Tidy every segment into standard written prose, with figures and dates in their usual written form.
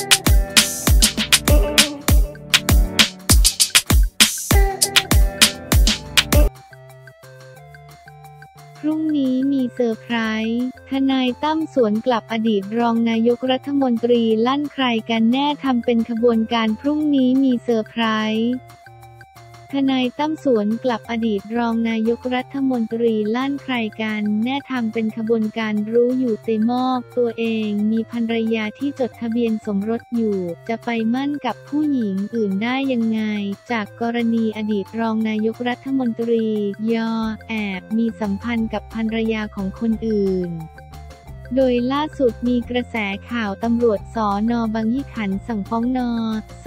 พรุ่งนี้มีเซอร์ไพรส์ทนายตั้มสวนกลับอดีตรองนายกรัฐมนตรีลั่นใครกันแน่ทำเป็นขบวนการพรุ่งนี้มีเซอร์ไพรส์ทนายตั้มสวนกลับอดีตรองนายกรัฐมนตรีลั่นใครกันแน่ทำเป็นขบวนการรู้อยู่เตมอบตัวเองมีภรรยาที่จดทะเบียนสมรสอยู่จะไปมั่นกับผู้หญิงอื่นได้ยังไงจากกรณีอดีตรองนายกรัฐมนตรีแอบมีสัมพันธ์กับภรรยาของคนอื่นโดยล่าสุดมีกระแสข่าวตำรวจสน.บางยี่ขันธ์สั่งฟ้องน.ส.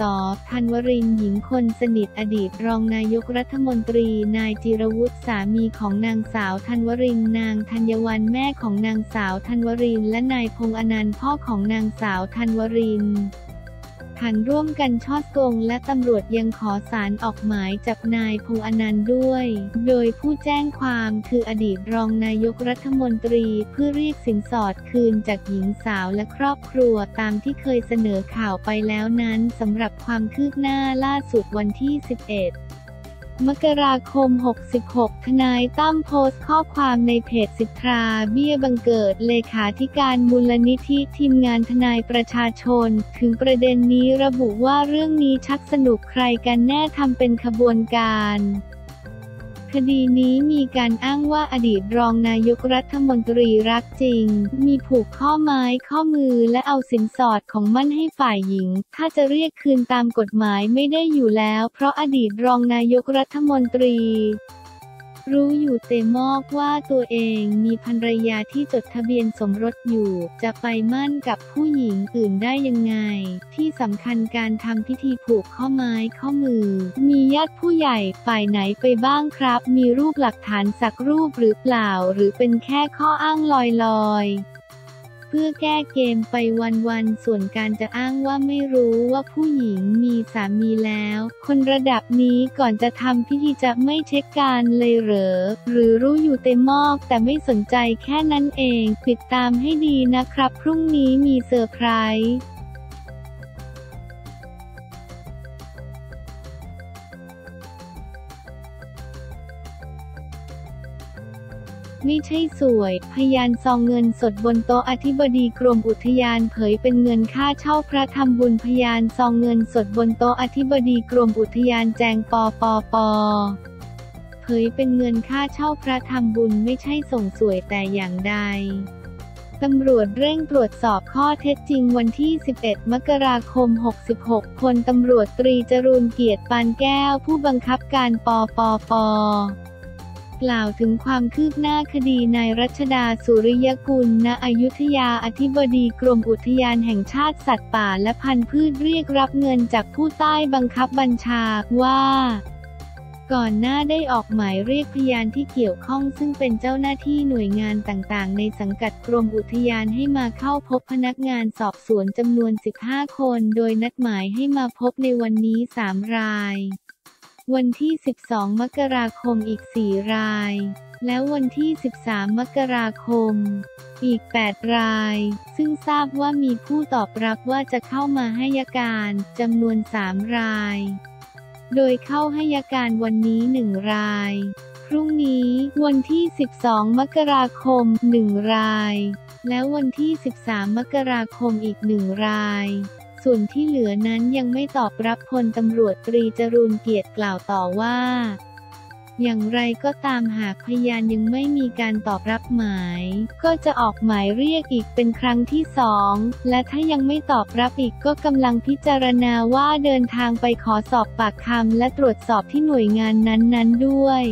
ธันวรินทร์หญิงคนสนิทอดีตรองนายกรัฐมนตรีนายจิรวุฒิสามีของนางสาวธันวรินทร์นางธัญวรรณแม่ของนางสาวธันวรินทร์และนายพงษ์อนันต์พ่อของนางสาวธันวรินทร์ร่วมกันฉ้อโกงและตำรวจยังขอศาลออกหมายจับนายพงษ์อนันต์ด้วยโดยผู้แจ้งความคืออดีตรองนายกรัฐมนตรีเพื่อเรียกสินสอดคืนจากหญิงสาวและครอบครัวตามที่เคยเสนอข่าวไปแล้วนั้นสำหรับความคืบหน้าล่าสุดวันที่ 11 มกราคม 66ทนายตั้มโพสต์ข้อความในเพจสิทธาเบี้ยบังเกิดเลขาธิการมูลนิธิทีมงานทนายประชาชนถึงประเด็นนี้ระบุว่าเรื่องนี้ชักสนุกใครกันแน่ทำเป็นขบวนการคดีนี้มีการอ้างว่าอดีตรองนายกรัฐมนตรีรักจริงมีผูกข้อไม้ข้อมือและเอาสินสอดของมั่นให้ฝ่ายหญิงถ้าจะเรียกคืนตามกฎหมายไม่ได้อยู่แล้วเพราะอดีตรองนายกรัฐมนตรีรู้อยู่เตมอบว่าตัวเองมีภรรยาที่จดทะเบียนสมรสอยู่จะไปมั่นกับผู้หญิงอื่นได้ยังไงที่สำคัญการทำพิธีผูกข้อไม้ข้อมือมีญาติผู้ใหญ่ฝ่ายไหนไปบ้างครับมีรูปหลักฐานสักรูปหรือเปล่าหรือเป็นแค่ข้ออ้างลอยๆเพื่อแก้เกมไปวันๆส่วนการจะอ้างว่าไม่รู้ว่าผู้หญิงมีสามีแล้วคนระดับนี้ก่อนจะทำพิธีจะไม่เช็คการเลยเหรอหรือรู้อยู่เต็มมอกแต่ไม่สนใจแค่นั้นเองติดตามให้ดีนะครับพรุ่งนี้มีเซอร์ไพรส์ไม่ใช่สวยพยานซองเงินสดบนโต๊ะอธิบดีกรมอุทยานเผยเป็นเงินค่าเช่าพระทำบุญพยานซองเงินสดบนโต๊ะอธิบดีกรมอุทยานแจงป.เผยเป็นเงินค่าเช่าพระทำบุญไม่ใช่ส่งสวยแต่อย่างใดตำรวจเร่งตรวจสอบข้อเท็จจริงวันที่ 11 มกราคม 66พลตำรวจตรีจรูญเกียรติปานแก้วผู้บังคับการป.กล่าวถึงความคืบหน้าคดีนายรัชดาสุริยกุลณอยุธยาอธิบดีกรมอุทยานแห่งชาติสัตว์ป่าและพันธุ์พืชเรียกรับเงินจากผู้ใต้บังคับบัญชาว่าก่อนหน้าได้ออกหมายเรียกพยานที่เกี่ยวข้องซึ่งเป็นเจ้าหน้าที่หน่วยงานต่างๆในสังกัดกรมอุทยานให้มาเข้าพบพนักงานสอบสวนจำนวน 15 คนโดยนัดหมายให้มาพบในวันนี้ 3 รายวันที่ 12 มกราคมอีก 4 รายแล้ววันที่ 13 มกราคมอีก 8 รายซึ่งทราบว่ามีผู้ตอบรับว่าจะเข้ามาให้อัยการจำนวน 3 รายโดยเข้าให้อัยการวันนี้ 1 รายพรุ่งนี้วันที่ 12 มกราคม 1 รายแล้ววันที่ 13 มกราคมอีก 1 รายส่วนที่เหลือนั้นยังไม่ตอบรับพลตำรวจตรีจรูญเกียรติกล่าวต่อว่าอย่างไรก็ตามหากพยานยังไม่มีการตอบรับหมายก็จะออกหมายเรียกอีกเป็นครั้งที่2และถ้ายังไม่ตอบรับอีกก็กำลังพิจารณาว่าเดินทางไปขอสอบปากคำและตรวจสอบที่หน่วยงานนั้นๆด้วย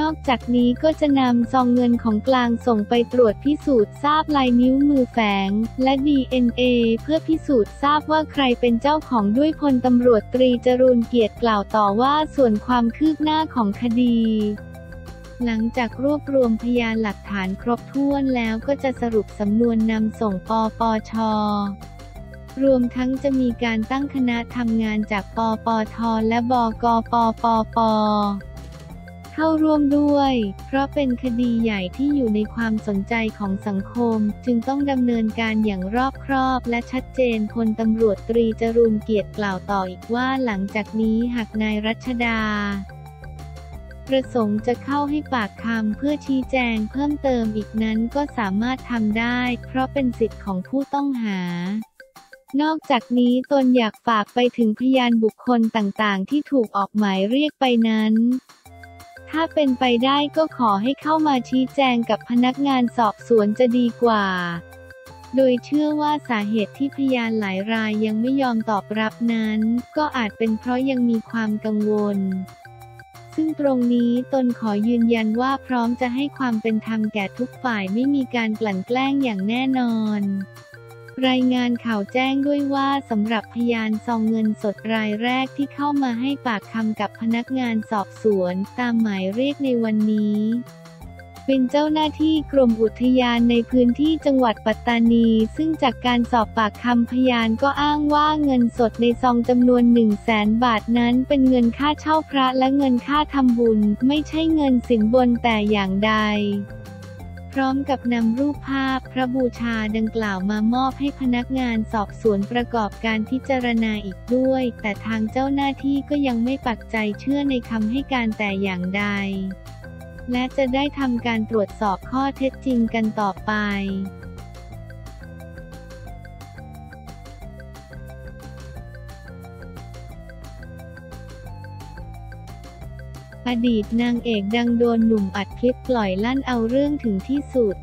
นอกจากนี้ก็จะนำซองเงินของกลางส่งไปตรวจพิสูจน์ทราบลายนิ้วมือแฝงและ DNA เพื่อพิสูจน์ทราบว่าใครเป็นเจ้าของด้วยพลตำรวจตรีจรูญเกียรติกล่าวต่อว่าส่วนความคืบหน้าของคดีหลังจากรวบรวมพยานหลักฐานครบถ้วนแล้วก็จะสรุปสำนวนนำส่งปช.รวมทั้งจะมีการตั้งคณะทำงานจากปปท.และบกปปป เข้าร่วมด้วยเพราะเป็นคดีใหญ่ที่อยู่ในความสนใจของสังคมจึงต้องดำเนินการอย่างรอบคอบและชัดเจนพลตำรวจตรีจรูญเกียรติกล่าวต่ออีกว่าหลังจากนี้หากนายรัชดาประสงค์จะเข้าให้ปากคำเพื่อชี้แจงเพิ่มเติมอีกนั้นก็สามารถทำได้เพราะเป็นสิทธิ์ของผู้ต้องหานอกจากนี้ตนอยากฝากไปถึงพยานบุคคลต่างๆที่ถูกออกหมายเรียกไปนั้นถ้าเป็นไปได้ก็ขอให้เข้ามาชี้แจงกับพนักงานสอบสวนจะดีกว่าโดยเชื่อว่าสาเหตุที่พยานหลายรายยังไม่ยอมตอบรับนั้นก็อาจเป็นเพราะยังมีความกังวลซึ่งตรงนี้ตนขอยืนยันว่าพร้อมจะให้ความเป็นธรรมแก่ทุกฝ่ายไม่มีการกลั่นแกล้งอย่างแน่นอนรายงานข่าวแจ้งด้วยว่าสำหรับพยานซองเงินสดรายแรกที่เข้ามาให้ปากคำกับพนักงานสอบสวนตามหมายเรียกในวันนี้เป็นเจ้าหน้าที่กรมอุทยานในพื้นที่จังหวัดปัตตานีซึ่งจากการสอบปากคำพยานก็อ้างว่าเงินสดในซองจำนวน 100,000 บาทนั้นเป็นเงินค่าเช่าพระและเงินค่าทำบุญไม่ใช่เงินสินบนแต่อย่างใดพร้อมกับนำรูปภาพพระบูชาดังกล่าวมามอบให้พนักงานสอบสวนประกอบการพิจารณาอีกด้วยแต่ทางเจ้าหน้าที่ก็ยังไม่ปักใจเชื่อในคำให้การแต่อย่างใดและจะได้ทำการตรวจสอบข้อเท็จจริงกันต่อไปอดีตนางเอกดังโดนหนุ่มอัดคลิปปล่อยลั่นเอาเรื่องถึงที่สุด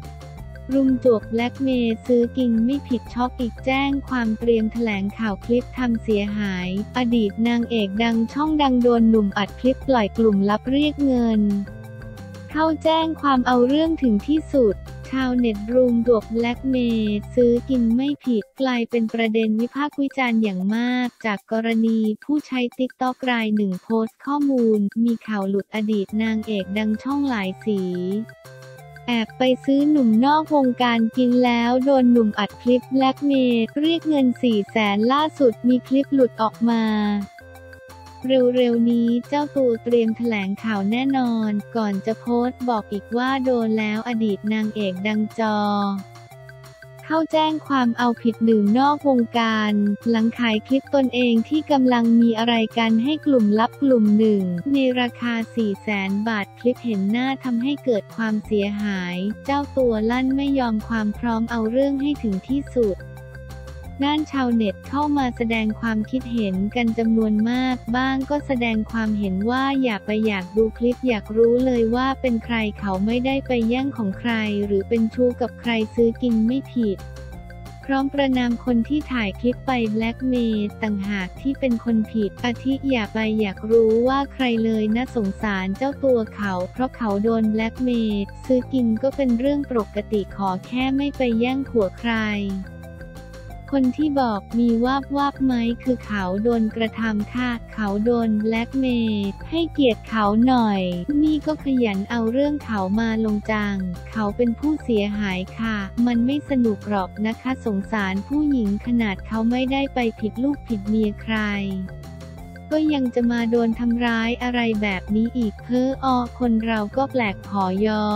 รุมจวกแบล็กเมย์ซื้อกินไม่ผิดช็อกอีกแจ้งความเตรียมแถลงข่าวคลิปทำเสียหายอดีตนางเอกดังช่องดังโดนหนุ่มอัดคลิปปล่อยกลุ่มลับเรียกเงินเข้าแจ้งความเอาเรื่องถึงที่สุดชาวเน็ตรุมจวกแบล็กเมย์ซื้อกินไม่ผิดกลายเป็นประเด็นวิพากษ์วิจารณ์อย่างมากจากกรณีผู้ใช้ติ๊กต็อกรายหนึ่งโพสต์ข้อมูลมีข่าวหลุดอดีตนางเอกดังช่องหลายสีแอบไปซื้อหนุ่มนอกวงการกินแล้วโดนหนุ่มอัดคลิปแบล็กเมย์เรียกเงิน 400,000 ล่าสุดมีคลิปหลุดออกมาเร็วๆนี้เจ้าตัวเตรียมแถลงข่าวแน่นอนก่อนจะโพสต์บอกอีกว่าโดนแล้วอดีตนางเอกดังจอเข้าแจ้งความเอาผิดหนุ่มนอกวงการหลังขายคลิปตนเองที่กำลังมีอะไรกันให้กลุ่มลับกลุ่มหนึ่งในราคา 400,000 บาทคลิปเห็นหน้าทำให้เกิดความเสียหายเจ้าตัวลั่นไม่ยอมความพร้อมเอาเรื่องให้ถึงที่สุดด้านชาวเน็ตเข้ามาแสดงความคิดเห็นกันจำนวนมากบ้างก็แสดงความเห็นว่าอยากดูคลิปอยากรู้เลยว่าเป็นใครเขาไม่ได้ไปแย่งของใครหรือเป็นชู้กับใครซื้อกินไม่ผิดพร้อมประนามคนที่ถ่ายคลิปไปแบล็กเมย์ต่างหากที่เป็นคนผิดอาทิอยากรู้ว่าใครเลยน่าสงสารเจ้าตัวเขาเพราะเขาโดนแบล็กเมย์ซื้อกินก็เป็นเรื่องปกติขอแค่ไม่ไปแย่งผัวใครคนที่บอกมีวาบไหมคือเขาโดนกระทำค่ะเขาโดนแบล็กเมย์ให้เกียรติเขาหน่อยนี่ก็ขยันเอาเรื่องเขามาลงจังเขาเป็นผู้เสียหายค่ะมันไม่สนุกหรอกนะคะสงสารผู้หญิงขนาดเขาไม่ได้ไปผิดลูกผิดเมียใครก็ยังจะมาโดนทำร้ายอะไรแบบนี้อีกเพ้อคนเราก็แปลกผอยอ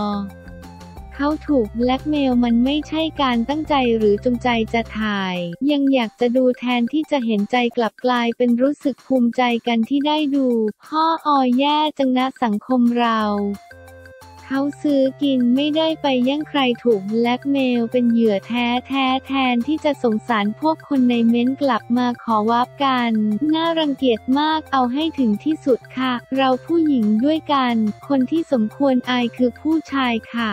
เขาถูกแบล็กเมลมันไม่ใช่การตั้งใจหรือจงใจจะถ่ายยังอยากจะดูแทนที่จะเห็นใจกลับกลายเป็นรู้สึกภูมิใจกันที่ได้ดูพ่อแย่จังนะสังคมเราเขาซื้อกินไม่ได้ไปแย่งใครถูกแบล็กเมลเป็นเหยื่อแทนที่จะสงสารพวกคนในเม้นกลับมาขอวาบกันน่ารังเกียจมากเอาให้ถึงที่สุดค่ะเราผู้หญิงด้วยกันคนที่สมควรอายคือผู้ชายค่ะ